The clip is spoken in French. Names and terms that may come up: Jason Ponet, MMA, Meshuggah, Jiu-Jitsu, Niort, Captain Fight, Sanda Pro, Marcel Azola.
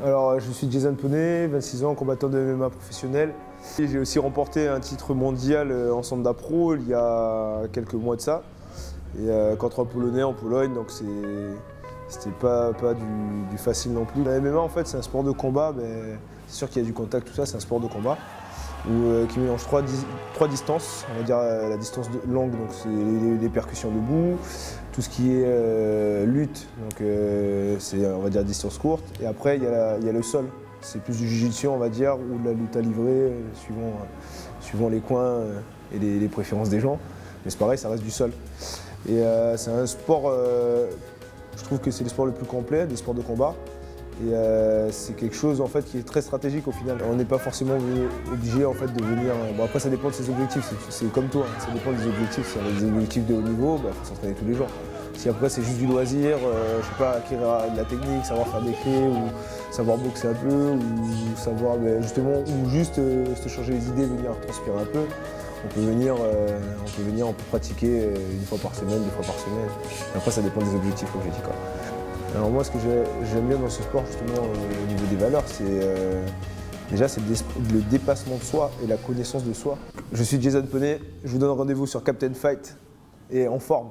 Alors, je suis Jason Ponet, 26 ans, combattant de MMA professionnel. J'ai aussi remporté un titre mondial en Sanda Pro il y a quelques mois de ça, et contre un Polonais en Pologne, donc c'était pas du facile non plus. La MMA, en fait, c'est un sport de combat, mais c'est sûr qu'il y a du contact, tout ça, c'est un sport de combat qui mélange trois distances, on va dire la distance longue, donc c'est les percussions debout, tout ce qui est lutte, donc c'est on va dire distance courte, et après il y a le sol, c'est plus du Jiu-Jitsu, on va dire, ou de la lutte à livrer, suivant les coins et les préférences des gens, mais c'est pareil, ça reste du sol. Et c'est un sport, je trouve que c'est le sport le plus complet des sports de combat. Et c'est quelque chose, en fait, qui est très stratégique au final. On n'est pas forcément obligé, en fait, de venir... Bon, après, ça dépend de ses objectifs, c'est comme toi, hein. Ça dépend des objectifs. Si on a des objectifs de haut niveau, il faut s'entraîner tous les jours. Si après c'est juste du loisir, je sais pas, acquérir de la technique, savoir faire des clés, ou savoir boxer un peu, ou savoir, justement, ou juste se changer les idées, venir transpirer un peu, on peut pratiquer une fois par semaine, deux fois par semaine. Après, ça dépend des objectifs, comme j'ai dit, quoi. Alors moi, ce que j'aime bien dans ce sport, justement, au niveau des valeurs, c'est déjà c'est le dépassement de soi et la connaissance de soi. Je suis Jason Ponet, je vous donne rendez-vous sur Captain Fight et en forme.